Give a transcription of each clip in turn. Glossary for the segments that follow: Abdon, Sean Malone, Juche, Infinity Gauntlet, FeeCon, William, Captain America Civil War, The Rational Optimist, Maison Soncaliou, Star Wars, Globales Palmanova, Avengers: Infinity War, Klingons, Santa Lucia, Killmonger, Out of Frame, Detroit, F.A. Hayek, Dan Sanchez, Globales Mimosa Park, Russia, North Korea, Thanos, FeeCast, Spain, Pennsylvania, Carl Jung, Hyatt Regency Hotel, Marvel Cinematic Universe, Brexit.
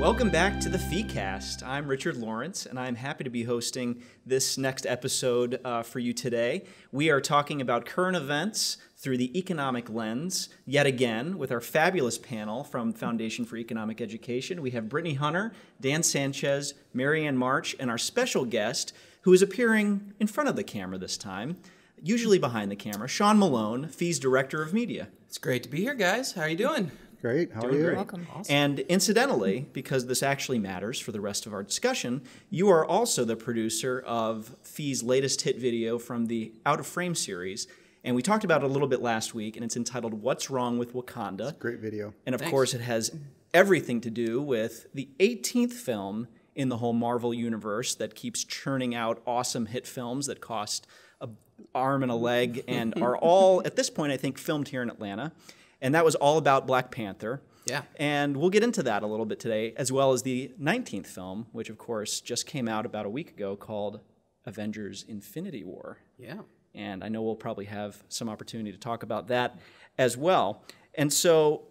Welcome back to the FeeCast. I'm Richard Lawrence, and I'm happy to be hosting this next episode for you today. We are talking about current events through the economic lens, yet again, with our fabulous panel from Foundation for Economic Education. We have Brittany Hunter, Dan Sanchez, Marianne March, and our special guest, who is appearing in front of the camera this time, usually behind the camera, Sean Malone, Fee's Director of Media. It's great to be here, guys. How are you doing? Great. How are you? You're welcome. Awesome. And incidentally, because this actually matters for the rest of our discussion, you are also the producer of Fee's latest hit video from the Out of Frame series. And we talked about it a little bit last week, and it's entitled What's Wrong with Wakanda? It's a great video. And of course, it has everything to do with the 18th film in the whole Marvel universe that keeps churning out awesome hit films that cost an arm and a leg and are all, at this point, I think, filmed here in Atlanta. And that was all about Black Panther. Yeah. And we'll get into that a little bit today, as well as the 19th film, which, of course, just came out about a week ago, called Avengers: Infinity War. Yeah. And I know we'll probably have some opportunity to talk about that as well. And so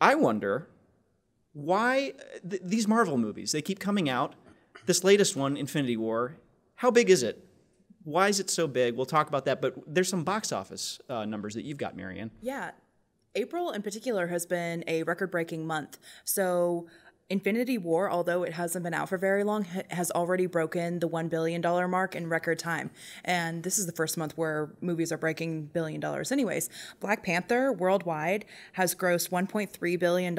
I wonder why these Marvel movies, they keep coming out. This latest one, Infinity War, how big is it? Why is it so big? We'll talk about that. But there's some box office numbers that you've got, Marianne. Yeah. April in particular has been a record-breaking month. So Infinity War, although it hasn't been out for very long, has already broken the $1 billion mark in record time. And this is the first month where movies are breaking $1 billion anyways. Black Panther worldwide has grossed $1.3 billion.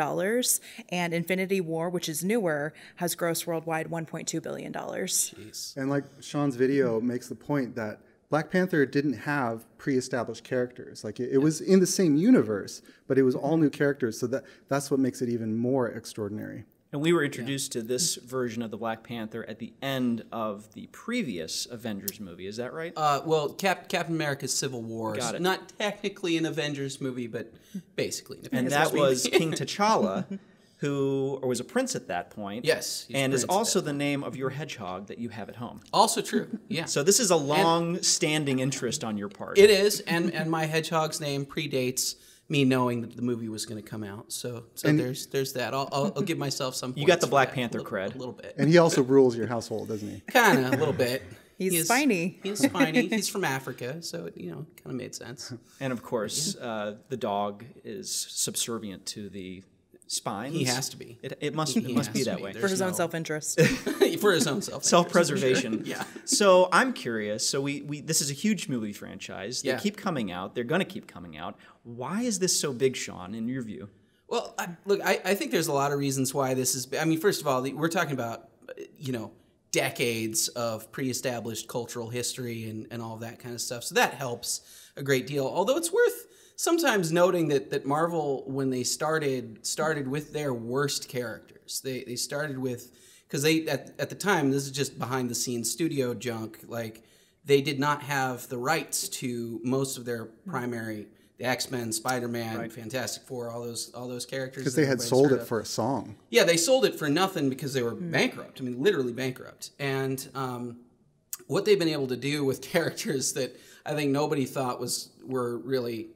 And Infinity War, which is newer, has grossed worldwide $1.2 billion. Jeez. And like Sean's video makes the point that Black Panther didn't have pre-established characters. Like it was in the same universe, but it was all new characters. So that's what makes it even more extraordinary. And we were introduced to this version of the Black Panther at the end of the previous Avengers movie. Is that right? Well, Captain America Civil War. Got it. Not technically an Avengers movie, but basically an Avengers movie. And that was King T'Challa, who was a prince at that point. Yes. And is also the name of your hedgehog that you have at home. Also true, yeah. So this is a long-standing interest on your part. It is, and my hedgehog's name predates me knowing that the movie was going to come out. So there's that. I'll give myself some points. You got the Black Panther cred. A little bit. And he also rules your household, doesn't he? Kind of, a little bit. He's spiny. He's spiny. He's from Africa, so it, kind of made sense. And of course, the dog is subservient to the spines. He has to be. It must be that way. For his own self-interest. For his own self-interest. Self-preservation. Yeah. So I'm curious. So this is a huge movie franchise. They keep coming out. They're going to keep coming out. Why is this so big, Sean, in your view? Well, I think there's a lot of reasons why this is. I mean, first of all, we're talking about, decades of pre-established cultural history and all of that kind of stuff. So that helps a great deal. Although it's worth sometimes noting that Marvel, when they started with their worst characters. They started with, because they at the time, this is just behind-the-scenes studio junk, like they did not have the rights to most of their primary, the X-Men, Spider-Man, Fantastic Four, all those characters. Because they had sold it for a song. Yeah, they sold it for nothing because they were bankrupt. I mean, literally bankrupt. And what they've been able to do with characters that I think nobody thought were really...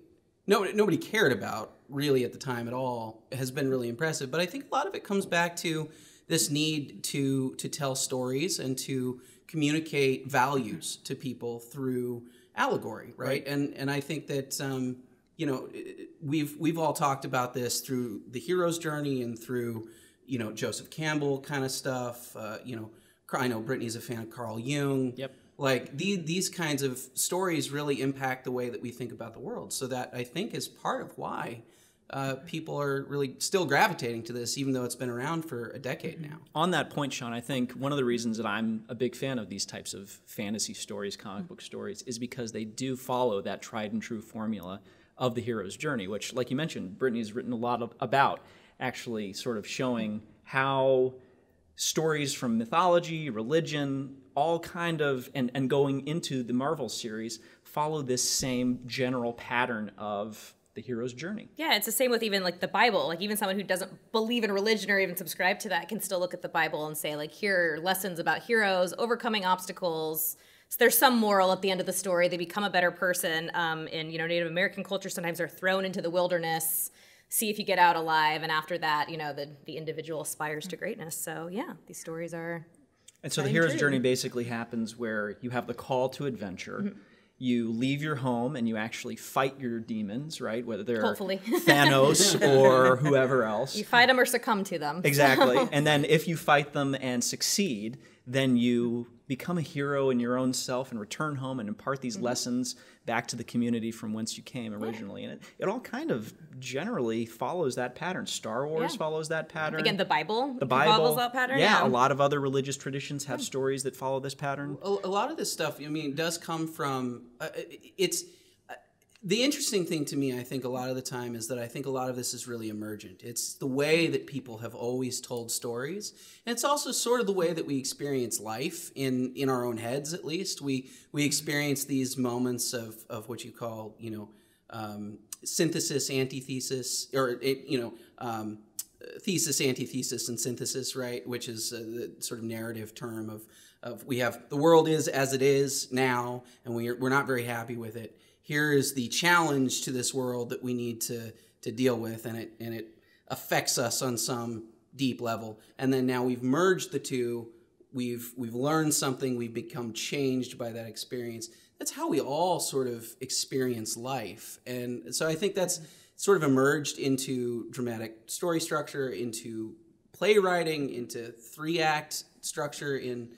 Nobody cared about, really, at the time at all. It has been really impressive. But I think a lot of it comes back to this need to tell stories and to communicate values to people through allegory, right? And I think that, we've all talked about this through the hero's journey and through, Joseph Campbell kind of stuff. I know Brittany's a fan of Carl Jung. Yep. Like these kinds of stories really impact the way that we think about the world. So that, I think, is part of why people are really still gravitating to this, even though it's been around for a decade now. On that point, Sean, I think one of the reasons that I'm a big fan of these types of fantasy stories, comic book stories, is because they do follow that tried and true formula of the hero's journey, which, like you mentioned, Brittany's written a lot about, actually sort of showing how stories from mythology, religion, all kind of, and going into the Marvel series, follow this same general pattern of the hero's journey. Yeah, it's the same with even like the Bible. Like even someone who doesn't believe in religion or even subscribe to that can still look at the Bible and say, like, here are lessons about heroes, overcoming obstacles, So there's some moral at the end of the story. They become a better person. In Native American culture, sometimes they're thrown into the wilderness, see if you get out alive, and after that, the individual aspires to greatness. So yeah, these stories are. And so the hero's journey basically happens where you have the call to adventure. Mm-hmm. You leave your home and you actually fight your demons, right? Whether they're Thanos or whoever else. You fight them or succumb to them. Exactly. And then if you fight them and succeed, then you become a hero in your own self and return home and impart these lessons back to the community from whence you came originally. And it all kind of generally follows that pattern. Star Wars follows that pattern. Again, the Bible. The Bible follows that pattern. Yeah, a lot of other religious traditions have stories that follow this pattern. A lot of this stuff, does come from... the interesting thing to me, I think, a lot of the time is that I think a lot of this is really emergent. It's the way that people have always told stories. And it's also sort of the way that we experience life in our own heads, at least. We experience these moments of what you call, synthesis, antithesis, or, thesis, antithesis, and synthesis, right? Which is the sort of narrative term of we have the world is as it is now, and we're not very happy with it. Here is the challenge to this world that we need to deal with, and it affects us on some deep level. And then now we've merged the two. We've learned something. We've become changed by that experience. That's how we all sort of experience life. And so I think that's sort of emerged into dramatic story structure, into playwriting, into 3-act structure, in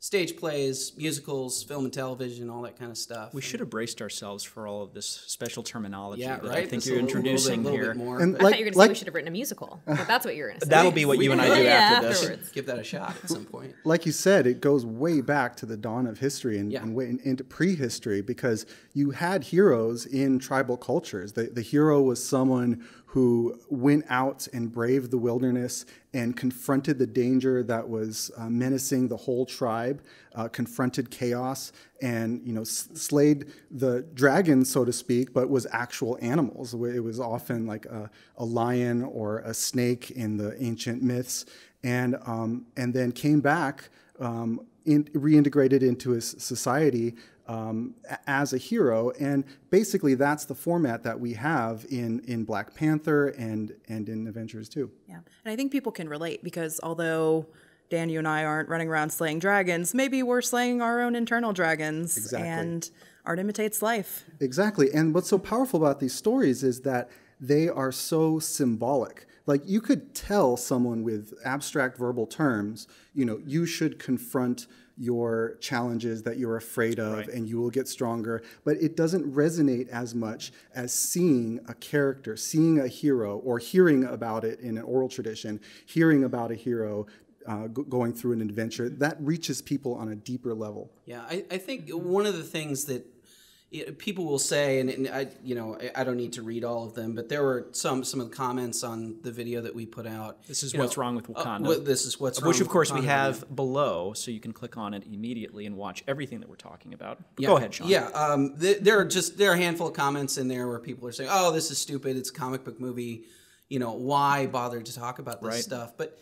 stage plays, musicals, film and television, all that kind of stuff. We should have braced ourselves for all of this special terminology that I think you're introducing here. I thought you were going to say we should have written a musical, but that's what you were going to say. That'll be what you and I do after this. Give that a shot at some point. Like you said, it goes way back to the dawn of history and into prehistory, because you had heroes in tribal cultures. The hero was someone who went out and braved the wilderness and confronted the danger that was menacing the whole tribe, confronted chaos, and slayed the dragon, so to speak, but was actual animals. It was often like a lion or a snake in the ancient myths, and then came back, reintegrated into his society, as a hero. And basically that's the format that we have in Black Panther and in Avengers too. Yeah, and I think people can relate, because although Dan, you and I aren't running around slaying dragons, maybe we're slaying our own internal dragons. Exactly. And art imitates life. Exactly. And what's so powerful about these stories is that they are so symbolic. Like, you could tell someone with abstract verbal terms, you should confront your challenges that you're afraid of, right, and you will get stronger. But it doesn't resonate as much as seeing a character, seeing a hero, or hearing about it in an oral tradition, hearing about a hero going through an adventure. That reaches people on a deeper level. Yeah, I think one of the things that people will say, and I don't need to read all of them, but there were some of the comments on the video that we put out. This is what's wrong with Wakanda. This is what's wrong with Wakanda. Which, of course, we have below, so you can click on it immediately and watch everything that we're talking about. Yeah. Go ahead, Sean. Yeah, there are a handful of comments in there where people are saying, "Oh, this is stupid. It's a comic book movie. Why bother to talk about this stuff?" But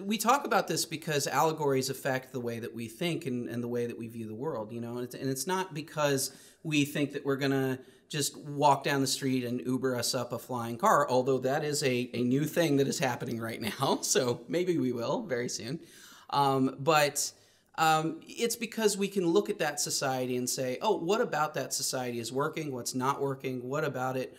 we talk about this because allegories affect the way that we think and the way that we view the world. And it's not because we think that we're going to just walk down the street and Uber us up a flying car, although that is a new thing that is happening right now. So maybe we will very soon. But it's because we can look at that society and say, oh, what about that society is working? What's not working? What about it?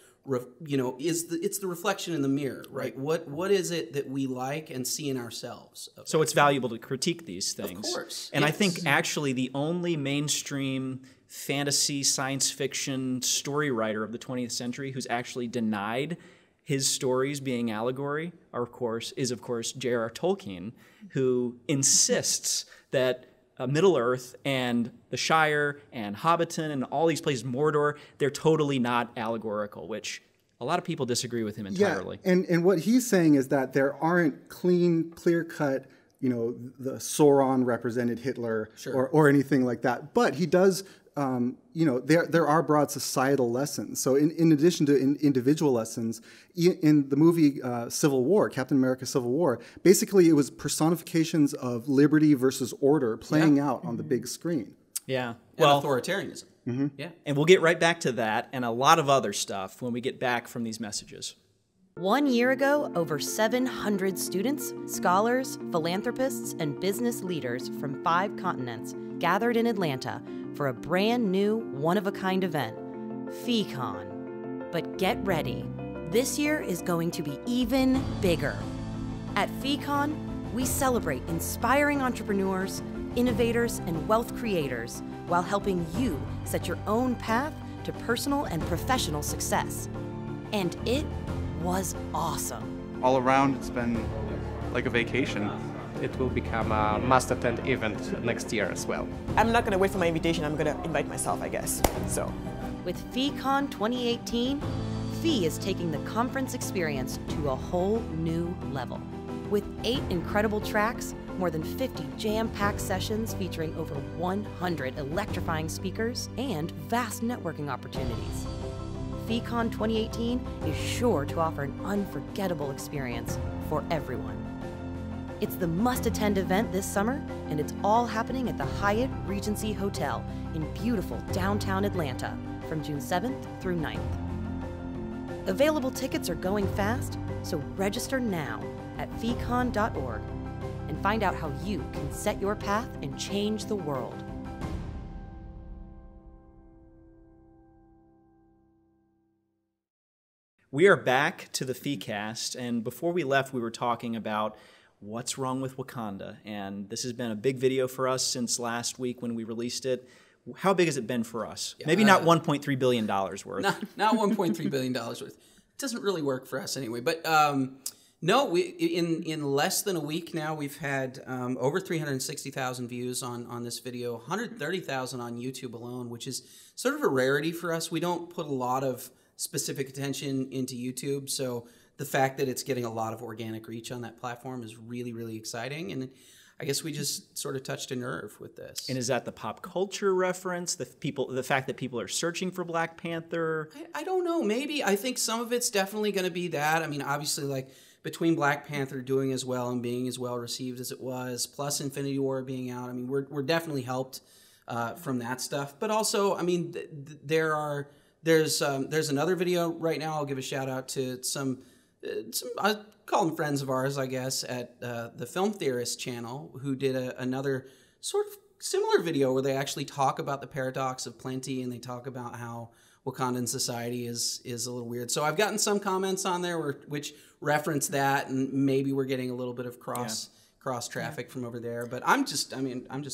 It's the reflection in the mirror, right? What is it that we like and see in ourselves? So it's valuable to critique these things. Of course. And I think actually the only mainstream fantasy science fiction story writer of the 20th century who's actually denied his stories being allegory is, of course, J.R.R. Tolkien, who insists that Middle Earth and the Shire and Hobbiton and all these places, Mordor, they're totally not allegorical, which a lot of people disagree with him entirely. Yeah, and what he's saying is that there aren't clean, clear-cut, the Sauron represented Hitler or anything like that. But he does you know, there are broad societal lessons. So in addition to individual lessons, in the movie Civil War, Captain America Civil War, basically it was personifications of liberty versus order playing out on the big screen. Yeah. And authoritarianism. Mm-hmm. Yeah. And we'll get right back to that and a lot of other stuff when we get back from these messages. 1 year ago, over 700 students, scholars, philanthropists, and business leaders from 5 continents gathered in Atlanta for a brand new, one-of-a-kind event, FeeCon. But get ready. This year is going to be even bigger. At FeeCon, we celebrate inspiring entrepreneurs, innovators, and wealth creators while helping you set your own path to personal and professional success. And it was awesome. All around, it's been like a vacation. It will become a must-attend event next year as well. I'm not going to wait for my invitation. I'm going to invite myself, I guess. So, with FeeCon 2018, Fee is taking the conference experience to a whole new level. With 8 incredible tracks, more than 50 jam-packed sessions featuring over 100 electrifying speakers, and vast networking opportunities, FeeCon 2018 is sure to offer an unforgettable experience for everyone. It's the must-attend event this summer, and it's all happening at the Hyatt Regency Hotel in beautiful downtown Atlanta from June 7th through 9th. Available tickets are going fast, so register now at feecon.org and find out how you can set your path and change the world. We are back to the FeeCast, and before we left, we were talking about what's wrong with Wakanda, and this has been a big video for us since last week when we released it. How big has it been for us? Yeah, maybe not $1.3 billion worth. Not $1.3 billion worth. It doesn't really work for us anyway, but no, in less than a week now, we've had over 360,000 views on this video, 130,000 on YouTube alone, which is sort of a rarity for us. We don't put a lot of specific attention into YouTube, so the fact that it's getting a lot of organic reach on that platform is really, really exciting, and I guess we just sort of touched a nerve with this. And is that the pop culture reference, the fact that people are searching for Black Panther? I don't know, maybe. I think some of it's definitely going to be that. I mean, obviously, like, between Black Panther doing as well and being as well received as it was, plus Infinity War being out, I mean, we're definitely helped from that stuff, but also, I mean, there's another video right now. I'll give a shout out to some I call them friends of ours, I guess, at the Film Theorist channel, who did another sort of similar video where they actually talk about the paradox of plenty, and they talk about how Wakandan society is a little weird. So I've gotten some comments on there which reference that, and maybe we're getting a little bit of cross traffic from over there, but I'm just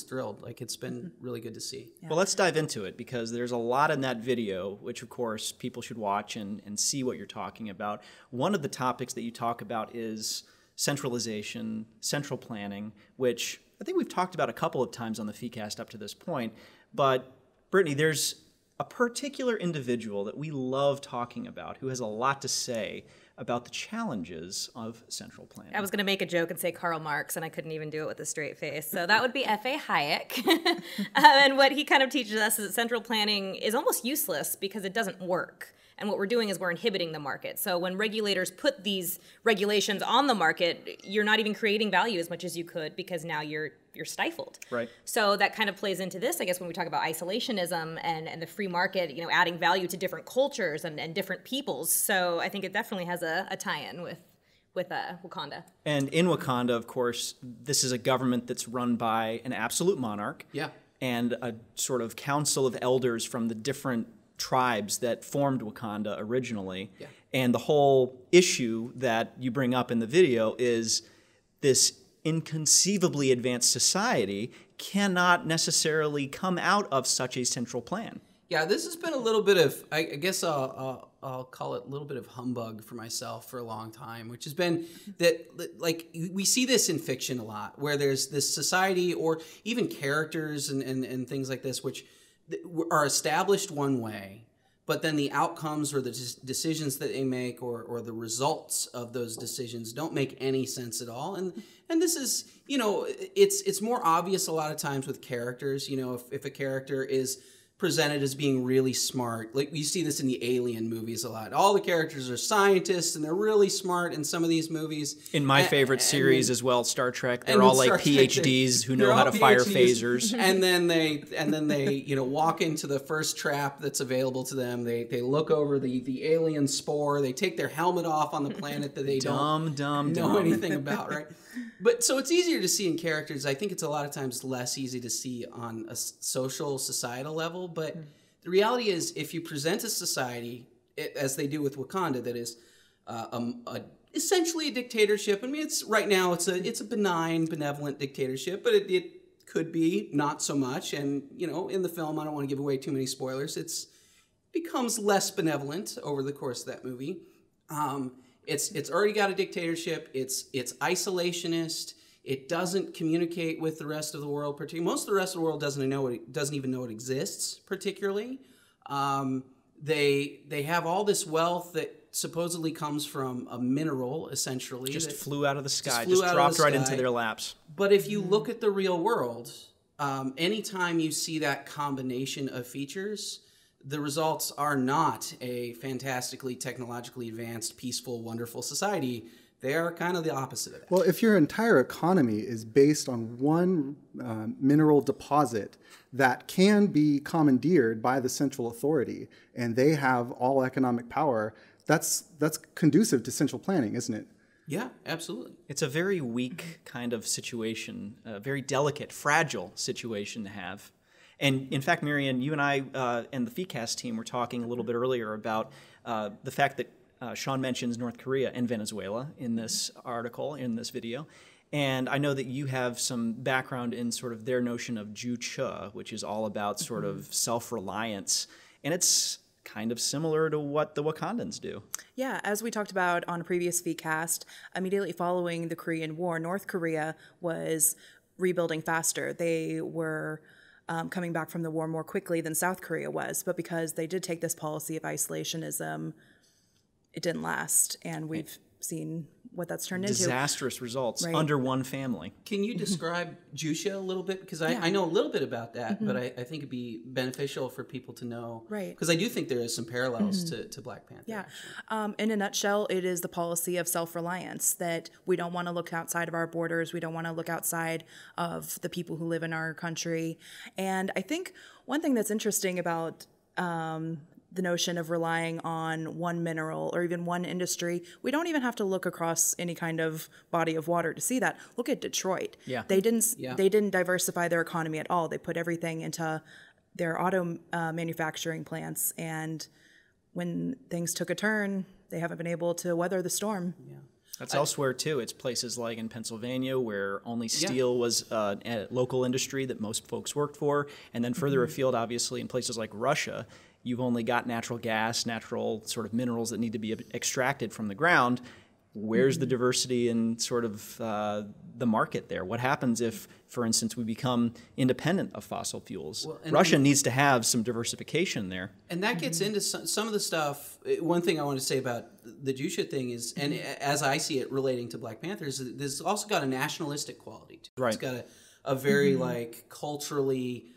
thrilled. Like, it's been really good to see. Yeah. Well, let's dive into it, because there's a lot in that video, which of course people should watch and see what you're talking about. One of the topics that you talk about is centralization, central planning, which I think we've talked about a couple of times on the FeeCast up to this point. But Brittany, there's a particular individual that we love talking about who has a lot to say about the challenges of central planning. I was going to make a joke and say Karl Marx, and I couldn't even do it with a straight face. So that would be F.A. Hayek. And what he kind of teaches us is that central planning is almost useless because it doesn't work. And what we're doing is we're inhibiting the market. So when regulators put these regulations on the market, you're not even creating value as much as you could, because now you're stifled. Right. So that kind of plays into this, I guess, when we talk about isolationism and the free market, you know, adding value to different cultures and different peoples. So I think it definitely has a tie-in with Wakanda. And in Wakanda, of course, this is a government that's run by an absolute monarch. Yeah. And a sort of council of elders from the different tribes that formed Wakanda originally. Yeah. And the whole issue that you bring up in the video is this inconceivably advanced society cannot necessarily come out of such a central plan. Yeah, this has been a little bit of, I guess I'll call it a little bit of humbug for myself for a long time, which has been that, like, we see this in fiction a lot, where there's this society or even characters and things like this, which are established one way, but then the outcomes or the decisions that they make or the results of those decisions don't make any sense at all. And this is, you know, it's more obvious a lot of times with characters. You know, if a character is presented as being really smart. Like, we see this in the Alien movies a lot. All the characters are scientists, and they're really smart in some of these movies. In my favorite series as well, Star Trek, they're all like PhDs who know how to fire phasers. And then they you know, walk into the first trap that's available to them. They look over the alien spore. They take their helmet off on the planet that they don't know anything about, right? But so it's easier to see in characters. I think it's a lot of times less easy to see on a social, societal level. But the reality is, if you present a society, as they do with Wakanda, that is essentially a dictatorship. I mean, it's right now it's a benign, benevolent dictatorship, but it could be not so much. And you know, in the film, I don't want to give away too many spoilers. It becomes less benevolent over the course of that movie. It's already got a dictatorship. It's isolationist. It doesn't communicate with the rest of the world. Most of the rest of the world doesn't even know it exists. Particularly, they have all this wealth that supposedly comes from a mineral, essentially. Just flew out of the sky. Just dropped right into their laps. But if you look at the real world, anytime you see that combination of features, the results are not a fantastically technologically advanced, peaceful, wonderful society. They are kind of the opposite of that. Well, if your entire economy is based on one mineral deposit that can be commandeered by the central authority, and they have all economic power, that's conducive to central planning, isn't it? Yeah, absolutely. It's a very weak kind of situation, a very delicate, fragile situation to have. And in fact, Marianne, you and I and the FeeCast team were talking a little bit earlier about the fact that Sean mentions North Korea and Venezuela in this article, in this video. And I know that you have some background in sort of their notion of Juche, which is all about sort of self-reliance. And it's kind of similar to what the Wakandans do. Yeah, as we talked about on a previous FeeCast, immediately following the Korean War, North Korea was rebuilding faster. They were coming back from the war more quickly than South Korea was. But because they did take this policy of isolationism, it didn't last, and we've seen what that's turned into. Disastrous results, right? Under one family. Can you describe Juche a little bit? Because I know a little bit about that, but I think it'd be beneficial for people to know. Right. Because I do think there is some parallels to Black Panther. Yeah. In a nutshell, it is the policy of self-reliance, that we don't want to look outside of our borders. We don't want to look outside of the people who live in our country. And I think one thing that's interesting about the notion of relying on one mineral or even one industry. We don't even have to look across any kind of body of water to see that. Look at Detroit. Yeah. They didn't diversify their economy at all. They put everything into their auto manufacturing plants, and when things took a turn, they haven't been able to weather the storm. Yeah. That's elsewhere, too. It's places like in Pennsylvania where only steel was a local industry that most folks worked for, and then further afield, obviously, in places like Russia, you've only got natural gas, natural sort of minerals that need to be extracted from the ground. Where's the diversity in sort of the market there? What happens if, for instance, we become independent of fossil fuels? Well, Russia needs to have some diversification there. And that gets into some of the stuff. One thing I want to say about the Juche thing is, and as I see it relating to Black Panther, is that this also got a nationalistic quality to it. Right. It's got a very like culturally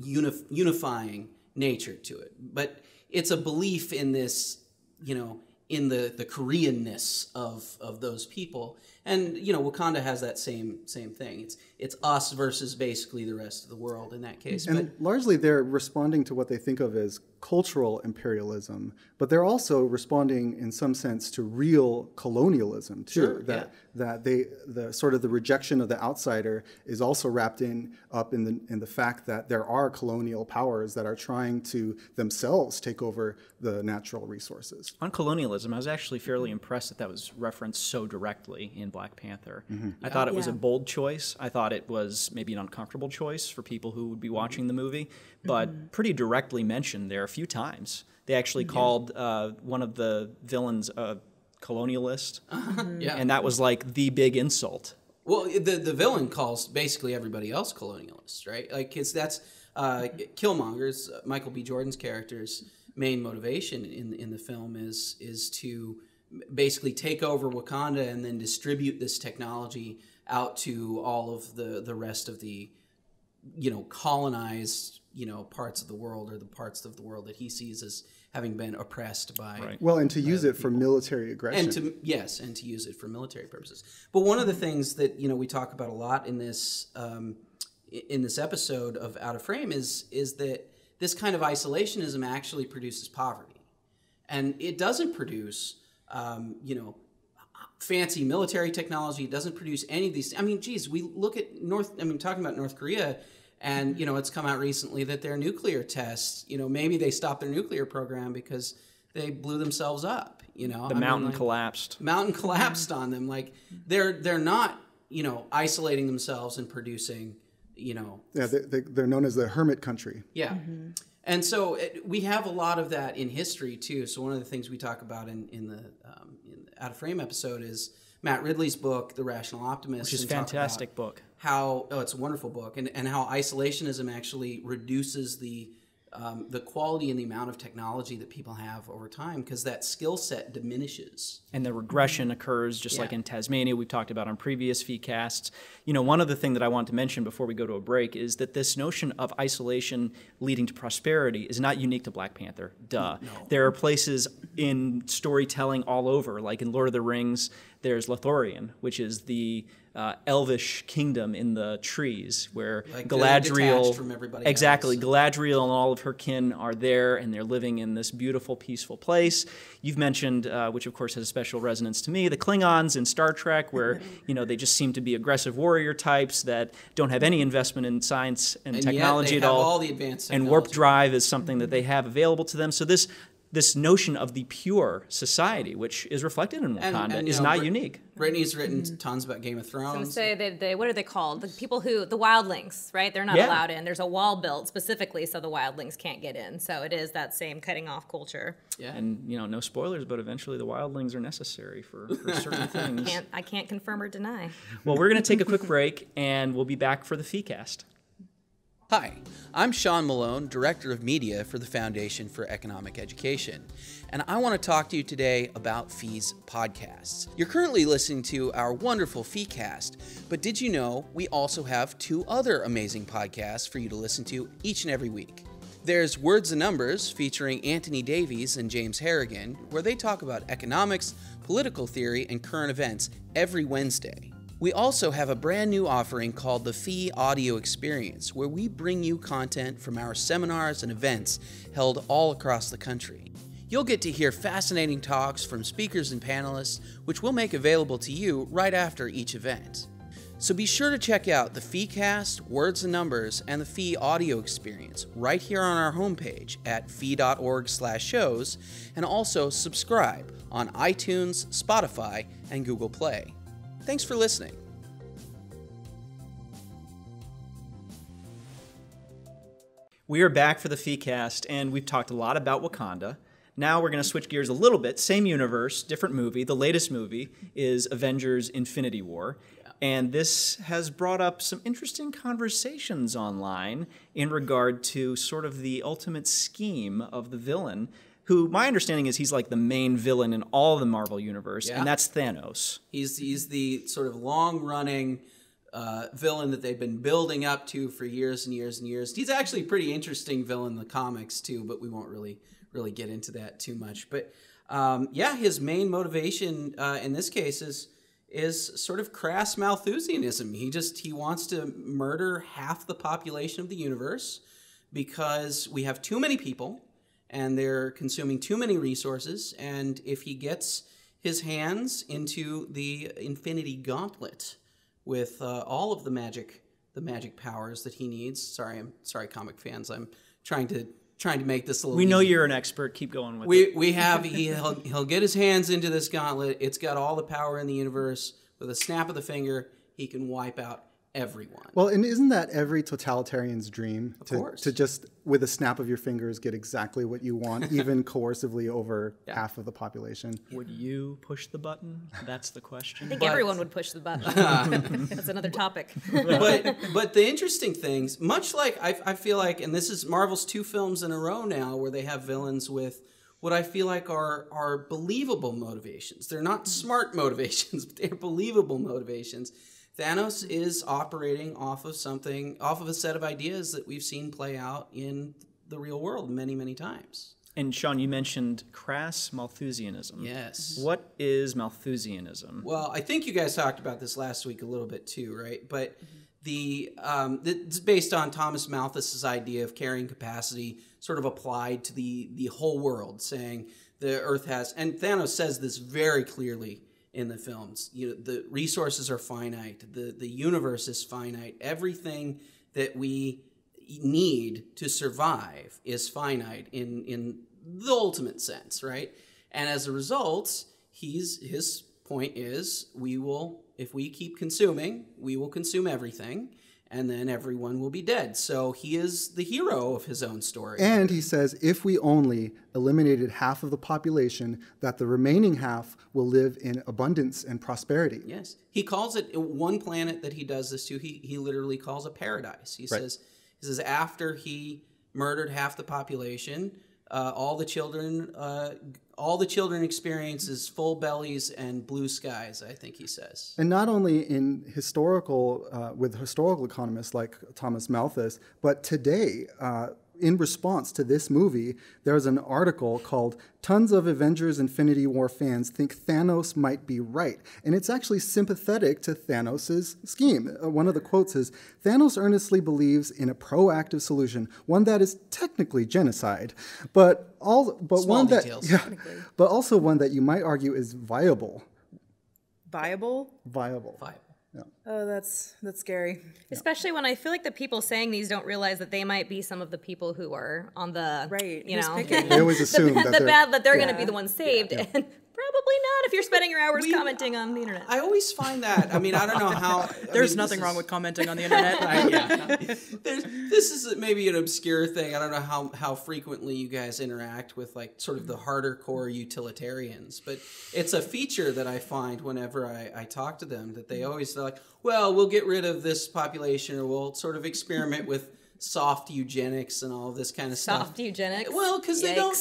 unifying nature to it. But it's a belief in this, you know, in the Koreanness of those people. And, you know, Wakanda has that same thing. It's us versus basically the rest of the world in that case. And but largely they're responding to what they think of as cultural imperialism, but they're also responding in some sense to real colonialism too. Sure, that the rejection of the outsider is also wrapped up in the fact that there are colonial powers that are trying to themselves take over the natural resources. On colonialism, I was actually fairly impressed that was referenced so directly in Black Panther. I thought it was a bold choice. I thought it was maybe an uncomfortable choice for people who would be watching the movie, but pretty directly mentioned there a few times. They actually called one of the villains a colonialist, and that was like the big insult. Well, the villain calls basically everybody else colonialists, right? Like Killmonger's, Michael B. Jordan's character's main motivation in the film is to basically take over Wakanda and then distribute this technology out to all of the rest of the you know, colonized, you know, parts of the world, or the parts of the world that he sees as having been oppressed by. Right. Well, and to use it for military aggression. And to use it for military purposes. But one of the things that, you know, we talk about a lot in this episode of Out of Frame is that this kind of isolationism actually produces poverty. And it doesn't produce, you know, fancy military technology. It doesn't produce any of these. I mean, geez, we look at talking about North Korea, and, you know, it's come out recently that their nuclear tests, you know, maybe they stopped their nuclear program because they blew themselves up, you know. The mountain collapsed. Mountain collapsed on them. Like, they're not, you know, isolating themselves and producing, you know. Yeah, they're known as the hermit country. Yeah. Mm-hmm. And so we have a lot of that in history, too. So one of the things we talk about in the Out of Frame episode is Matt Ridley's book, The Rational Optimist. Which is a fantastic book. It's a wonderful book. And how isolationism actually reduces the quality and the amount of technology that people have over time, because that skill set diminishes. And the regression occurs just like in Tasmania, we've talked about on previous FeeCasts. You know, one other thing that I want to mention before we go to a break is that this notion of isolation leading to prosperity is not unique to Black Panther. Duh. No. There are places in storytelling all over, like in Lord of the Rings, there's Lothlorien, which is the elvish kingdom in the trees where like Galadriel from everybody else. Galadriel and all of her kin are there, and they're living in this beautiful, peaceful place. You've mentioned, which of course has a special resonance to me, the Klingons in Star Trek, where you know they just seem to be aggressive warrior types that don't have any investment in science and technology yet they have at all the advanced technology. And warp drive is something that they have available to them. So this notion of the pure society, which is reflected in Wakanda, is not unique. Brittany's written tons about Game of Thrones. I was going to say, what are they called? The people who, the wildlings, right? They're not allowed in. There's a wall built specifically so the wildlings can't get in. So it is that same cutting off culture. Yeah. And, you know, no spoilers, but eventually the wildlings are necessary for certain things. I can't confirm or deny. Well, we're going to take a quick break, and we'll be back for the FeeCast. Hi, I'm Sean Malone, Director of Media for the Foundation for Economic Education, and I want to talk to you today about Fee's podcasts. You're currently listening to our wonderful FeeCast, but did you know we also have two other amazing podcasts for you to listen to each and every week? There's Words and Numbers, featuring Anthony Davies and James Harrigan, where they talk about economics, political theory, and current events every Wednesday. We also have a brand new offering called the Fee Audio Experience, where we bring you content from our seminars and events held all across the country. You'll get to hear fascinating talks from speakers and panelists, which we'll make available to you right after each event. So be sure to check out the FeeCast, Words and Numbers, and the Fee Audio Experience right here on our homepage at fee.org/shows, and also subscribe on iTunes, Spotify, and Google Play. Thanks for listening. We are back for the FeeCast, and we've talked a lot about Wakanda. Now we're going to switch gears a little bit. Same universe, different movie. The latest movie is Avengers: Infinity War. And this has brought up some interesting conversations online in regard to sort of the ultimate scheme of the villain, who my understanding is he's like the main villain in all of the Marvel universe, and that's Thanos. He's the sort of long-running villain that they've been building up to for years and years and years. He's actually a pretty interesting villain in the comics too, but we won't really get into that too much. But his main motivation in this case is sort of crass Malthusianism. He wants to murder half the population of the universe because we have too many people, and they're consuming too many resources, and if he gets his hands into the Infinity Gauntlet with all of the magic powers that he needs. Sorry, comic fans. I'm trying to make this a little. We know you're an expert. Keep going with it. He'll get his hands into this gauntlet. It's got all the power in the universe. With a snap of the finger, he can wipe out everyone. Well, and isn't that every totalitarian's dream? To just, with a snap of your fingers, get exactly what you want, even coercively over half of the population. Would you push the button? That's the question. I think everyone would push the button. That's another topic. But the interesting things, much like I feel like, and this is Marvel's two films in a row now where they have villains with what I feel like are believable motivations. They're not smart motivations, but they're believable motivations. Thanos is operating off of something, off of a set of ideas that we've seen play out in the real world many, many times. And Sean, you mentioned crass Malthusianism. Yes. What is Malthusianism? Well, I think you guys talked about this last week a little bit too, right? But it's based on Thomas Malthus's idea of carrying capacity sort of applied to the whole world, saying the Earth has, and Thanos says this very clearly in the films, you know, the resources are finite, the universe is finite, everything that we need to survive is finite in the ultimate sense, right? And as a result, his point is, if we keep consuming, we will consume everything, and then everyone will be dead. So he is the hero of his own story. And he says, if we only eliminated half of the population, that the remaining half will live in abundance and prosperity. Yes. He calls it, one planet that he does this to, he literally calls a paradise. He says after he murdered half the population, all the children experiences full bellies and blue skies, I think he says. And not only in historical economists like Thomas Malthus, but today, in response to this movie, there's an article called "Tons of Avengers: Infinity War Fans Think Thanos Might Be Right," and it's actually sympathetic to Thanos' scheme. One of the quotes is, "Thanos earnestly believes in a proactive solution, one that is technically genocide, but also one that you might argue is viable." Viable? Viable. Viable. Yeah. Oh, that's scary. Especially when I feel like the people saying these don't realize that they might be some of the people who are on the right. You know, they always assume that they're going to be the ones saved, and probably not if you're spending your hours commenting on the internet. I always find that. I mean, I don't know how. There's nothing wrong with commenting on the internet. This is maybe an obscure thing. I don't know how frequently you guys interact with like sort of the harder core utilitarians, but it's a feature that I find whenever I talk to them that they always like, well, we'll get rid of this population, or we'll sort of experiment with soft eugenics and all this kind of stuff. Soft eugenics? Well, because they don't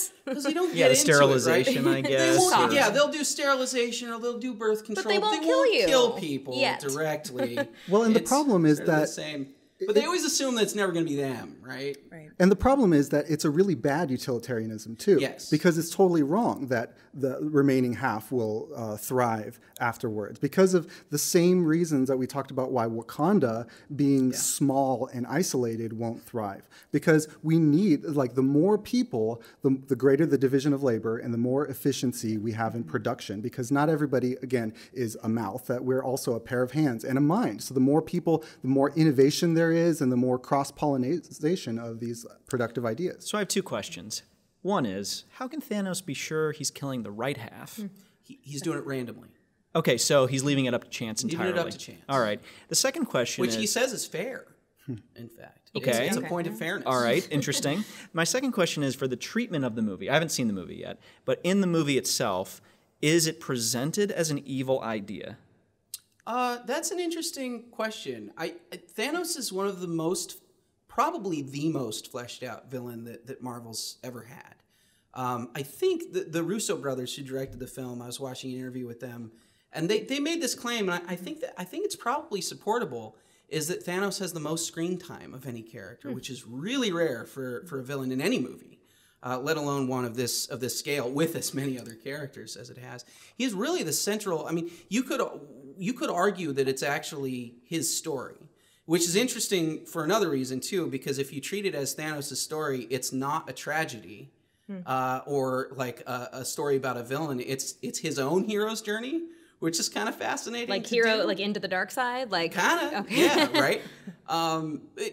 get into sterilization, it, right? I guess. They'll do sterilization, or they'll do birth control. But they won't kill people directly. Well, and the problem is that... The same. But they always assume that it's never going to be them, right? Right. And the problem is that it's a really bad utilitarianism, too. Yes. Because it's totally wrong that the remaining half will thrive afterwards, because of the same reasons that we talked about why Wakanda being small and isolated won't thrive. Because we need, like, the more people, the greater the division of labor and the more efficiency we have in production. Because not everybody, again, is a mouth. That we're also a pair of hands and a mind. So the more people, the more innovation there is, and the more cross-pollination of these productive ideas. So I have two questions. One is, how can Thanos be sure he's killing the right half? He's doing it randomly. Okay, so he's leaving it up to chance entirely. Leaving it up to chance. All right. The second question is... Which he says is fair, in fact. Okay. It's a point of fairness. All right, interesting. My second question is for the treatment of the movie. I haven't seen the movie yet, but in the movie itself, is it presented as an evil idea? That's an interesting question. Thanos is one of the most, probably the most fleshed out villain that Marvel's ever had. I think the Russo brothers who directed the film, I was watching an interview with them, and they made this claim, and I think it's probably supportable, is that Thanos has the most screen time of any character, which is really rare for a villain in any movie, let alone one of this scale with as many other characters as it has. He is really the central, I mean, you could argue that it's actually his story, which is interesting for another reason, too, because if you treat it as Thanos' story, it's not a tragedy or like a story about a villain. It's his own hero's journey, which is kind of fascinating. Like like into the dark side? Like kind of, okay. Yeah, right?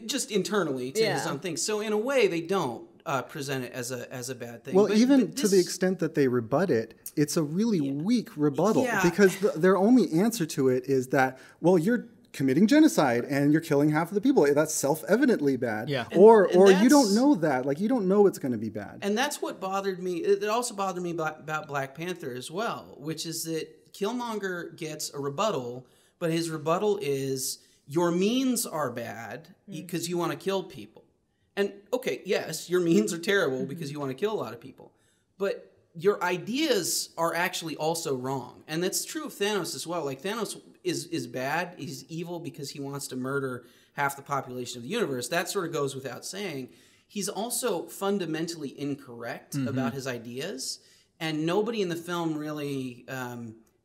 Just internally to his own thing. So in a way, they don't present it as a bad thing. Well, but to the extent that they rebut it, it's a really weak rebuttal because their only answer to it is that, well, you're committing genocide and you're killing half of the people. That's self-evidently bad. Yeah. Or you don't know that. Like, you don't know it's going to be bad. And that's what bothered me. It also bothered me about Black Panther as well, which is that Killmonger gets a rebuttal, but his rebuttal is your means are bad because you want to kill people. And, okay, yes, your means are terrible because you want to kill a lot of people. But your ideas are actually also wrong. And that's true of Thanos as well. Like, Thanos is bad, he's evil because he wants to murder half the population of the universe. That sort of goes without saying. He's also fundamentally incorrect about his ideas, and nobody in the film really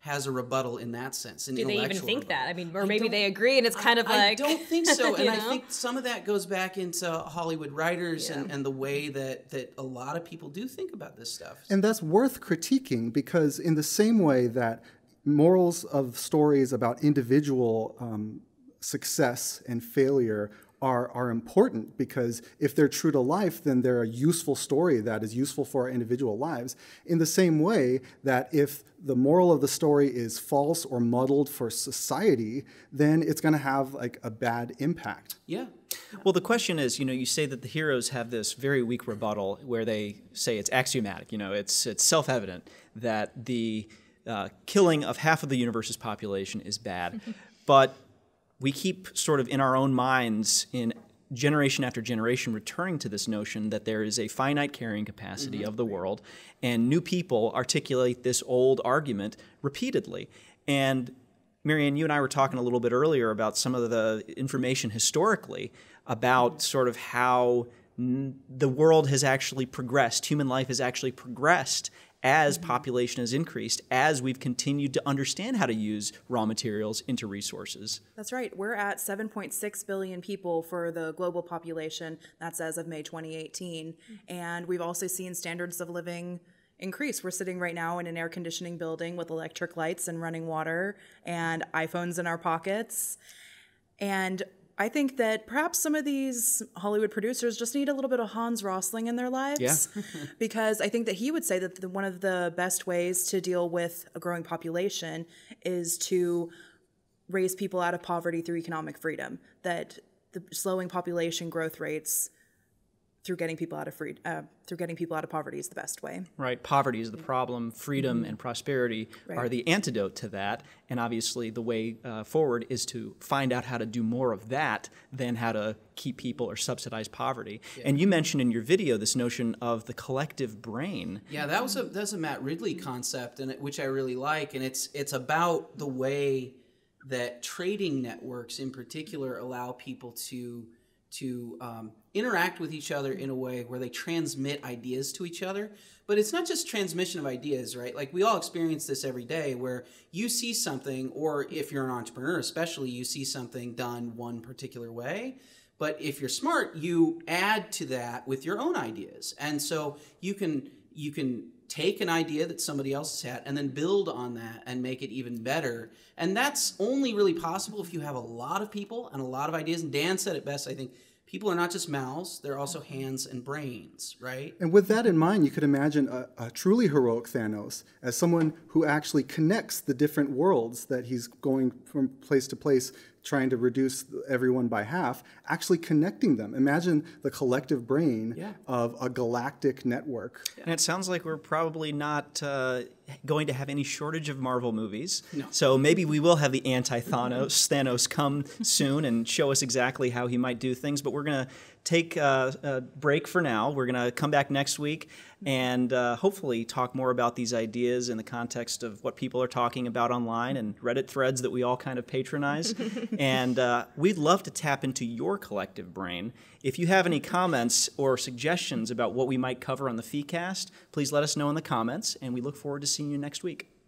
has a rebuttal in that sense. Do they even think that? I mean, or maybe they agree, and it's kind of like... I don't think so, and I think some of that goes back into Hollywood writers and the way that a lot of people do think about this stuff. And that's worth critiquing, because in the same way that morals of stories about individual success and failure are important, because if they're true to life, then they're a useful story that is useful for our individual lives. In the same way that if the moral of the story is false or muddled for society, then it's going to have like a bad impact. Yeah. Well, the question is, you know, you say that the heroes have this very weak rebuttal where they say it's axiomatic, you know, it's self-evident that the killing of half of the universe's population is bad. But we keep sort of in our own minds, in generation after generation, returning to this notion that there is a finite carrying capacity of the world, and new people articulate this old argument repeatedly. And Marianne, you and I were talking a little bit earlier about some of the information historically about sort of how the world has actually progressed, human life has actually progressed as population has increased, as we've continued to understand how to use raw materials into resources. That's right. We're at 7.6 billion people for the global population. That's as of May 2018. And we've also seen standards of living increase. We're sitting right now in an air conditioning building with electric lights and running water and iPhones in our pockets. And I think that perhaps some of these Hollywood producers just need a little bit of Hans Rosling in their lives, because I think that he would say that one of the best ways to deal with a growing population is to raise people out of poverty through economic freedom, that the slowing population growth rates through getting people out of poverty is the best way. Right. Poverty is the problem. Freedom and prosperity are the antidote to that. And obviously the way forward is to find out how to do more of that than how to keep people or subsidize poverty. Yeah. And you mentioned in your video this notion of the collective brain. Yeah, that was a Matt Ridley concept, and which I really like. And it's about the way that trading networks in particular allow people to interact with each other in a way where they transmit ideas to each other. But it's not just transmission of ideas, right? Like, we all experience this every day where you see something, or if you're an entrepreneur especially, you see something done one particular way. But if you're smart, you add to that with your own ideas. And so you can take an idea that somebody else has had and then build on that and make it even better. And that's only really possible if you have a lot of people and a lot of ideas. And Dan said it best, I think. People are not just mouths, they're also hands and brains, right? And with that in mind, you could imagine a truly heroic Thanos as someone who actually connects the different worlds that he's going from place to place, trying to reduce everyone by half, actually connecting them. Imagine the collective brain of a galactic network. And it sounds like we're probably not going to have any shortage of Marvel movies. No. So maybe we will have the anti-Thanos come soon and show us exactly how he might do things. But we're going to take a break for now. We're going to come back next week and hopefully talk more about these ideas in the context of what people are talking about online and Reddit threads that we all kind of patronize. And we'd love to tap into your collective brain. If you have any comments or suggestions about what we might cover on the FeeCast, please let us know in the comments, and we look forward to seeing you next week.